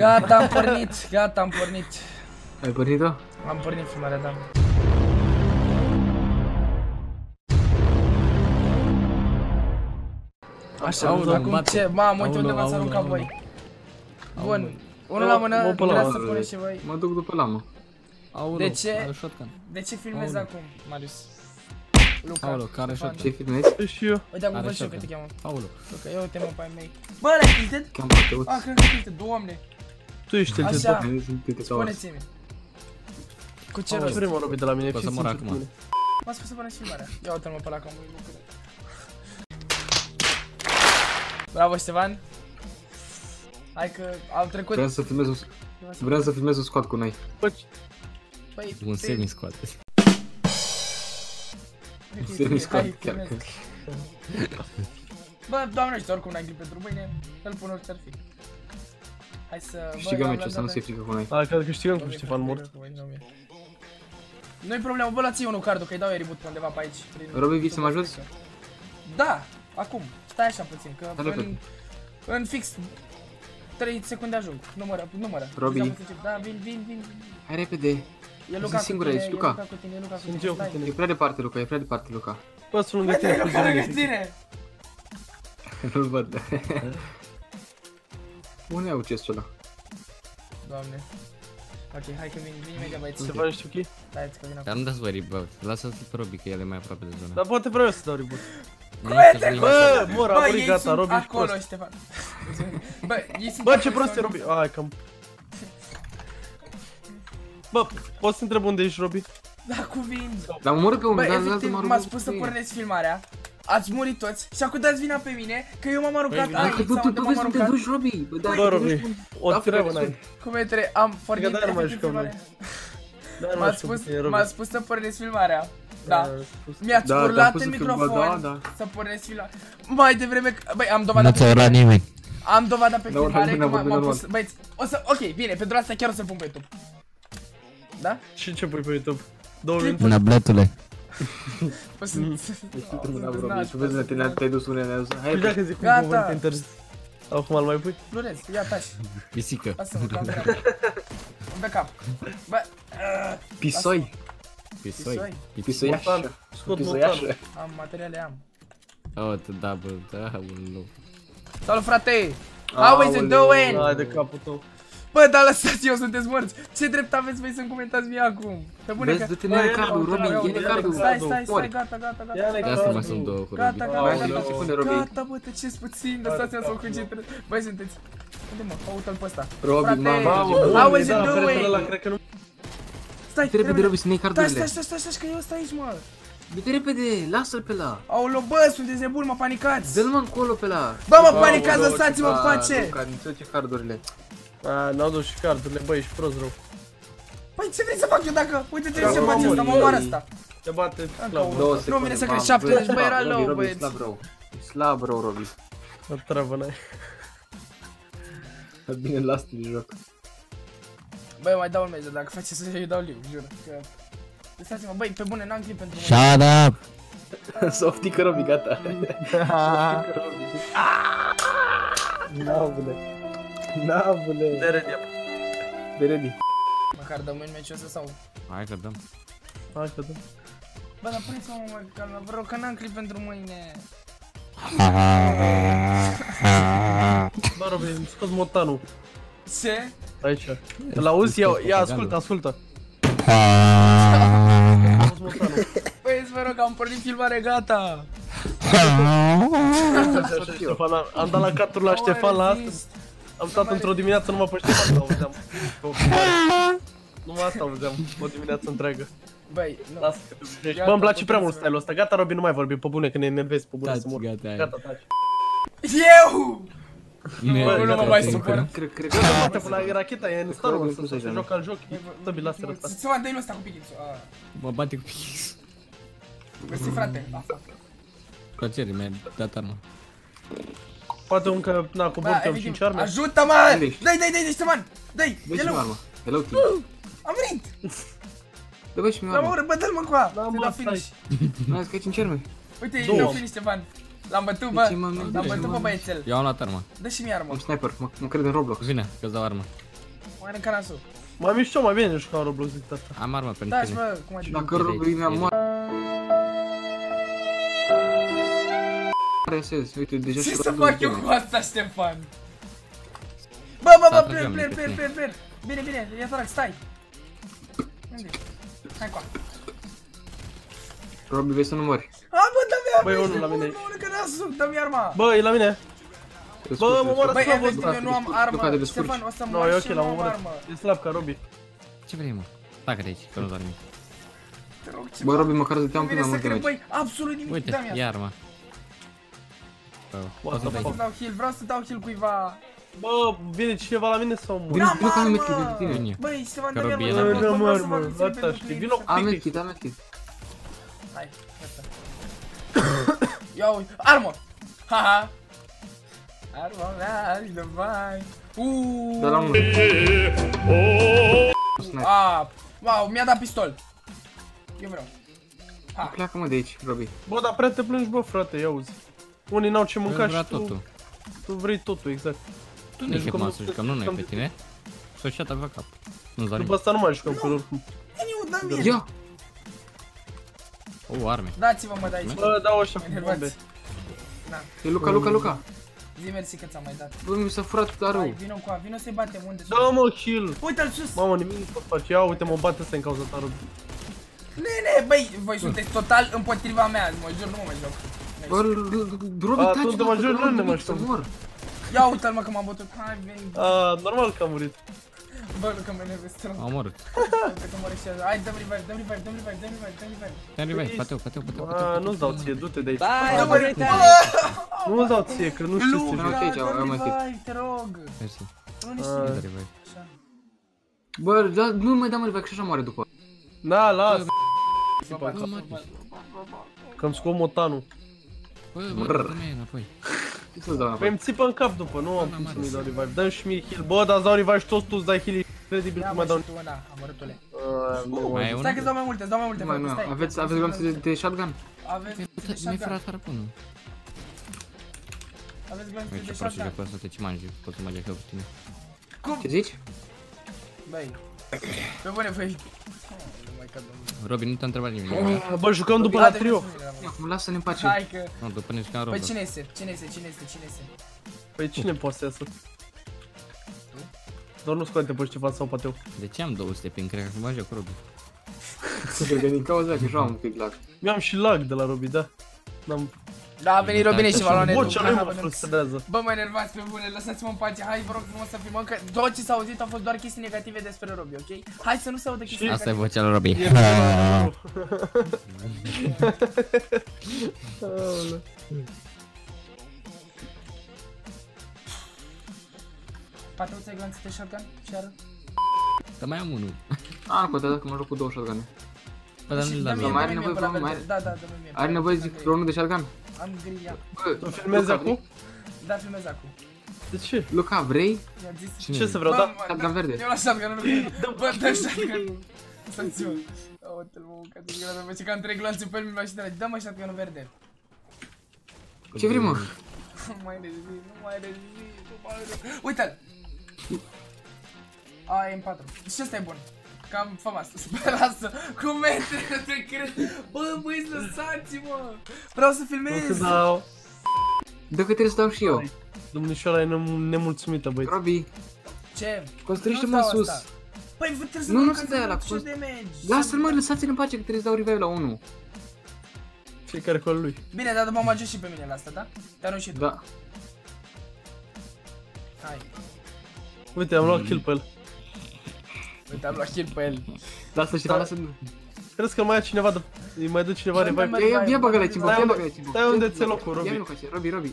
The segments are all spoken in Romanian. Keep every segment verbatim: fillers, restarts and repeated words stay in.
Gata, am pornit, gata, am pornit. Ai pornit-o? Am pornit filmarea, da. Așa, aud, acum ce? Mamă, uite unde v-ați aruncat voi. Bun, unul la mână, vrea să puneți și voi. Mă duc după lamă. De ce? De ce filmezi acum, Marius? Luca, Aolo, care shot? Ce filmezi? Și eu. Uite acum văd și eu că te cheamă. Aolo. Luca, ia uite mă pe ai mei. Bă, l-ai tilted? A, cred că tilted, doamne. Tu ești tilted, doamne. Așa, spune-ți-mi. Cu ce rost? Primul robi de la mine, fii sincer cu tine. M-a spus să puneți filmarea. Ia uite-l mă pe ăla că am văzut, nu cred. Bravo, Ștefan. Hai că au trecut. Vreau să filmez un... Vreau să filmez un squad cu noi. Păi... Un semi-squad. Semi-squad, chiar că... Bă, doamne, știu, oricum n-ai clip pentru mâine. Îl pun orice ar fi. Hai să... Câștigăm meciul ăsta, nu se frică cu noi. A, cred că câștigăm cu Ștefan mort. Nu-i problemă, bă, lăsa-i unul cardul, că-i dau reboot pe undeva pe aici. Robi, vii să mă ajuți? Da, acum. Stai așa puțin, că în fix... trei secunde ajung, numără, numără. Robi. Da, vin, vin, vin. Hai repede. E Luca cu tine, e Luca cu tine, e Luca cu tine. E prea departe, Luca, e prea departe, Luca. Bă, sunt lângă tine, sunt lângă tine. Nu-l văd. Unde e ucesul ăla? Doamne. Ok, hai că vin, vin imediat, băieți. Se faci șuchii? Stai-ți că vin acolo. Dar nu dați vă reboot, lasă-l pe Robi, că el e mai aproape de zona. Dar poate vreau să dau reboot. Bă, mor, a murit, gata, Robi ești prost. Acolo, Ștefan. Bă, ce prost e Robi. Hai, cam. Bă, poți să întreb unde ești, Robi? Da, cuvinte. Dar mă urcă un dat, dar efectiv m-ați spus să porneți filmarea. Ați murit toți și acum dați vina pe mine, că eu m-am aruncat aici sau unde m-am aruncat. Bă, tu vezi unde te duci, Robi. Bă, Robi, o treabă n-ai. Cum e tre... am pornit efectiv filmarea. M-ați spus să porneți filmarea. Da, mi-ați urlat în microfon să porneți filmarea. Mai devreme, băi, am dovadat. Nu ți-a urat nimeni. Am dovada pe filmare, că m-am pus, băieți, o să, ok, bine, pentru asta chiar o să-l pun pe YouTube. Da? Și ce pui pe YouTube? Două minute? Mâna, bletule. O să... Ești mâna, Robi, și vezi la tine, te-ai dus unele, ne-ai dus. Hai, dacă zic un cuvânt interzis. Acum îl mai pui? Lurez, ia, taci. Pisică. Lasă-mă, că am pe cap. Am pe cap. Bă... Pisoi. Pisoi. Pisoiașă. Pisoiașă. Am, materiale am. Aute, da, bă, da, un nou. Salut, frate! How is it doing? Hai de capul tău. Bă, dar lăsați, eu sunteți morți! Ce drept aveți voi să-mi comentați mie acum? Vezi, du-te, nu e cardul, Robi, e cardul! Stai, stai, stai, gata, gata, gata! De asta mai sunt două cu Robi. Gata, gata, gata, gata, bă, tăceți puțin, lăsați-mă să-mi concentrez. Băi, sunteți! Unde, mă, aută-l pe ăsta! Robi, mamă! How is it doing? Stai, trebuie, Robi, să ne iei cardurile! Stai, stai, stai, stai, că eu ăsta aici, mă! Du-te repede, lasă-l pe la. Aoleu, bă, sunteți nebuni, mă panicați. Dă-l mă încolo pe la. Bă, mă panicați, lăsați-mă în pace. Luca, nu-ți duce cardurile. A, n-au dus și cardurile, bă, ești prost rău. Păi ce vrei să fac eu dacă... Uite, trebuie să faci asta, mă omoară asta. Te bate slab. Nu vine să crezi șaptezeci, bă, era low, băieți. Slab rău, slab rău, Robi. Mă travă, n-ai. Bine, las-te de joc. Bă, mai dau un meci, dacă faceți să îi dau liu, jur. Lăsați-mă, băi, pe bune, n-am clip pentru mine. Shut up! Softică, Robi, gata. Softică, Robi. N-avule. N-avule. De ready. De ready. Măcar dăm în meciul ăsta sau? Hai că dăm. Hai că dăm. Bă, dar puneți-mă, mă, calma, vă rog, că n-am clip pentru mâine. Bă, Robi, îmi scoți motanul. Ce? Aici. Îl auzi? Ia, ascultă, ascultă. Băieți, vă rog, am pornit filmare, gata! Am dat la caturi la Ștefan la asta. Am stat într-o dimineață numai pe Ștefan, nu auzeam. Numai asta auzeam, o dimineață întreagă. Băi, bă, îmi place prea mult style-ul ăsta, gata, Robi, nu mai vorbim, pe bune, că ne enervezi, pe bune să mor. Gata, taci. Eu! Bă, nu mă mai supăr. Cred că e racheta, e în Star Wars, să se joc al joc. Tobi, lasă rău. Să mă dai lui ăsta cu Pichitsu. Mă bate cu Pichitsu. Mersi, frate. Plăcere, mi-a dat arma. Poate încă, na, cu bortea cinci arme. Ajută-mă! Dă-i, dă-i, dă-i, dă-i, Ștefan! Dă-i, hello! Hello, team! Am venit! Dă, băi, și mi-o arme. La ură, bă, dă-l, mă, cu a! Te dau finish. N-am zis că ai cinci arme. Uite, îi dau finish, Ștefan. L-am bătut, bă, l-am bătut, bă, băiețel. Eu am luat arma. Dă și mie arma. Am sniper, mă cred în Roblox. Vine, că-ți dau arma. Mă în canasul. Mai mișto, mai bine jucau Roblox decât asta. Am armă pentru tine. Da, mă, cum adică? Dacă Roblox-ul am R S S, uite, deja ce să fac eu cu asta, Ștefan? Bă, bă, bă, player, player, player, player, player. Bine, bine, ia sărac, stai. Unde? Hai coa. Robi, vei să nu mori. A, bă, dă-mi arma, ești nebun, mă, că n-asum, dă-mi arma. Bă, e la mine. Bă, mă moară slabă. Bă, efectiv, eu nu am armă, Ștefan, o să mori și eu nu am armă. E slab ca Robi. Ce vrei, mă? Tacă de aici, că nu doar nimic. Te rog, ce mă? Bă, Robi, măcar zăteam până am multe aici. Absolut nimic, uite, e arma. Vreau să dau heal, vreau să dau heal cuiva. Bă, vine cineva la mine sau mă? N-am armă! Bă, ești ceva de armă, dar vreau să mă armă. Am medkit, am medkit. Hai, asta. Ia uite, armă! Haha! Armă mea, are de bani! Uuuu! Dar la mână. Aaa, wow, mi-a dat pistol. Eu vreau. Ha! Pleacă mă de aici, Robi. Bă, dar prea te plângi, bă, frate, ia-uzi. Unii n-au ce mânca și tu... Tu vrei totul, exact. Tu ne jucăm, să jucăm, nu noi pe tine. S-o și-a dat la cap. După asta nu mai jucăm cu oricum. Ia! O, arme. Dați-vă mă de aici. Bă, dau ăștia cu bombe. E Luca, Luca, Luca. Zi mersi că ți-am mai dat. Bă, mi s-a furat arul. Hai, vino cu a, vino să-i batem unde. Da, mă, heal. Uite-l sus. Mamă, nimic nu-ți face. Ia, uite, mă bate ăsta în cauza ta, Robi. Nene, băi, voi sunteți total împotriva mea. Mă jur, nu mă mai joc. Bă, Robi, taci, bă, nu ne mai știu. Ia uite-l mă că m-am bătut. Hai, veni. Aaa, normal că am murit. Bă, nu că mă enervez strong. Am omorât. Hai, dă-mi revive, dă-mi revive, dă-mi revive, dă-mi revive, dă-mi revive. Dă-mi revive, pateu, pateu, pateu, pateu. Aaa, nu-ți dau ție, du-te de aici. Hai, dă-mi revive. Nu-ți dau ție, că nu știu ce zic. Luca, dă-mi revive, te rog. Mersi. Nu ne știu. Dă-mi revive. Bă, nu mai dă-mi revive, că și-așa moare după. Da, las. Că-mi scop motanul. Bă, bă, dă-mi înapoi. Păi îmi țipă în cap după, nu am cum să nu-i dau revive. Dă-mi și mie heal, bă, dar-ți dau revive și toți tu-ți dai heal, e incredibil cum mai dau. Ia mă și tu ăna, amărătule. Stai că-ți dau mai multe, îți dau mai multe, frate, stai. Aveți glonțe de shotgun? Aveți glonțe de shotgun. Mi-e fără afară până. Aveți glonțe de shotgun. Ce mangi, pot să mă geacă cu tine. Cum? Ce zici? Băi, pe bune, băi. Robi, nu te-a întrebat nimic. Bă, jucăm după la trio. Acum lasă-ne în pace. Hai că... Nu, după ne jucăm Roblox. Păi cine este? Cine este? Cine este? Cine este? Păi cine poate să iasă? Doar nu scoate pe Ștefan sau Pateu. De ce am două steping? Cred că mă joc cu Robi. Cred că din cauza că joam un pic lag. Mi-am și lag de la Robi, da. Da, a venit Robine și v-a luat netul. Bă, ce-a lui mă frustrează. Bă, mă enervați pe bune, lăsați-mă în pace. Hai, vă rog frumos să filmăm, că tot ce s-a auzit au fost doar chestii negative despre Robi, ok? Hai să nu se audă chestii negative. Asta e vocea lui Robi. Pateu, ți-ai glanță de shotgun? Ce arăt? Dar mai am unul. A, nu contează că mă joc cu două shotgun-uri. Bă, dar nu-i la mine. Are nevoie de unul de shotgun? Am gria. Bă, filmezi acum? Da, filmezi acum. De ce? Luca, vrei? Ce să vreau, da? Shotgun verde. Eu la shotgun, nu vreau. Dă-mi bă, dă-mi shotgun. Sancțiun. Uite-l mă, că te-mi grea, bă, ce că am trei gloanțe pe el, mi-l mașină. Dă-mă shotgun verde. Ce vrei, mă? Nu mai rezi, nu mai rezi, nu mai rezi. Uite-l! A, e în patru. Și ăsta e bun. Cam fam asta, super lasă, cum metri că te crezi, bă băi, lăsați-mă, vreau să filmez. Dă că trebuie să dau și eu. Domnișoara e nemulțumită, băi. Robi. Ce? Construiește-mă în sus. Păi trebuie să mă canțe de damage. Lasă-l mă, lăsați-l în pace că trebuie să dau revive la unul. Fiecare cu al lui. Bine, dar m-am ajuns și pe mine la asta, da? Te-a rușit tu. Da. Hai. Uite, am luat kill pe el. Uite, am luat kill pe el. Lasă Ștefan, lasă-l. Crezi că mai cineva dă... Îi mai dă cineva revive? Ia bagă-le cimbă, ia bagă-le cimbă. Stai unde ți-e locul, Robi. Ia nu face, Robi, Robi.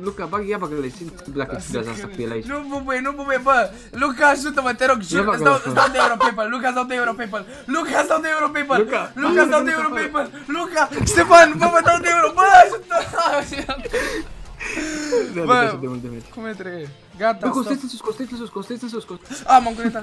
Luca, bagă, ia bagă-le cimbă dacă îți vează asta cu el aici. Nu, bă, băi, nu, bă, băi, bă. Luca, ajută-mă, te rog, jur, îți dau de euro PayPal. Luca, îți dau de euro PayPal. Luca, îți dau de euro PayPal. Luca, îți dau de euro PayPal. Luca, Ștefan, bă, mă dau de euro, bă, ajută. Bă, cum e trebuie? Gata, bă, construiți-l sus, construiți-l sus, construiți-l sus, construiți-l sus. A, m-am conectat.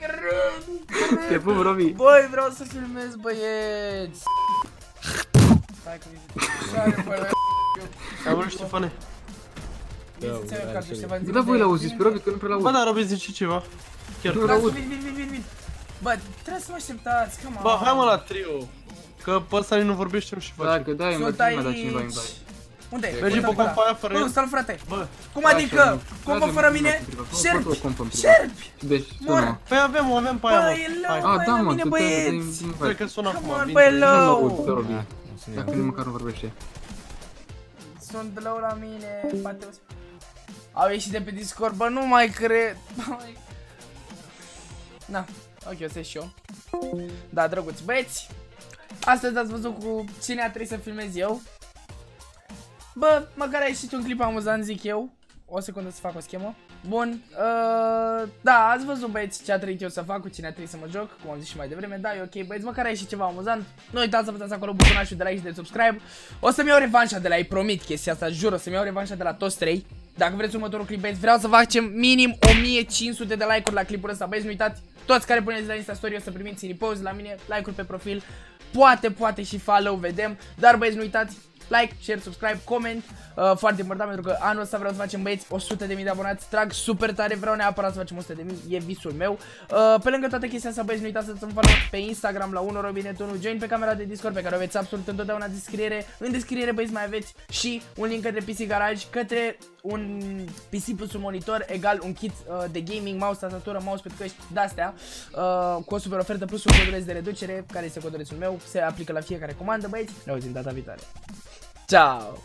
cred. Te pup, Robi. Băi, vreau să filmez, băieți. Stai cu mine. Am vrut și te fane. Da, voi l-auziți pe Robi, că nu prea l-auzi. Ba da, Robi zice ceva. Chiar nu l-auzi. Bă, trebuie să mă așteptați, come on. Bă, hai mă la trio. Că pe ăsta nu vorbește și face. Dacă dai, mă, prima da cineva îmi dai. Unde e? Mergi pe compa aia fără el? Nu, stai-l frate! Cum adică? Compa fără mine? Șerpi! Șerpi! Deci, sună! Păi avem, o avem pe aia, mă! Băi, hello, băi, la mine, băieți! Cred că sună acum, bine! Băi, hello! Dacă nu măcar nu vorbește. Sunt below la mine, Pateu. Au ieșit de pe Discord, bă, nu mai cred! Na, ok, o să ieși și eu. Da, drăguți băieți! Astăzi ați văzut cu cine a trebuit să filmez eu. Bă, măcar a ieșit un clip amuzant, zic eu. O secundă să fac o schemă. Bun, uh, da, ați văzut băieți ce a trebuit eu să fac, cu cine a trebuit să mă joc. Cum am zis și mai devreme, da, e ok băieți, măcar a ieșit ceva amuzant. Nu uitați să apăsați acolo butonașul de like și de subscribe. O să-mi iau revanșa de la ei, promit chestia asta, jur, o să-mi iau revanșa de la toți trei. Dacă vreți următorul clip băieți, vreau să facem minim o mie cinci sute de like-uri la clipul ăsta băieți. Nu uitați, toți care puneți la Insta Story o să primiți repost la mine, like-uri pe profil. Poate, poate și follow, vedem. Dar băieți, nu uitați, like, share, subscribe, comment, uh, foarte important pentru că anul ăsta vreau să facem băieți o sută de mii de abonați. Trag super tare, vreau neapărat să facem o sută de mii, e visul meu. uh, Pe lângă toate chestia asta băieți, nu uitați să-mi follow pe Instagram la unu robinet unu, join pe camera de Discord pe care o veți absolut întotdeauna în descriere. În descriere băieți mai aveți și un link către P C Garage, către un P C plus un monitor egal un kit uh, de gaming, mouse, tastatură, mouse, pe căști de-astea, uh, cu o super ofertă plus un coduleț de reducere, care este codulețul meu, se aplică la fiecare comandă băieți. Ne auzim data viitoare. Ciao.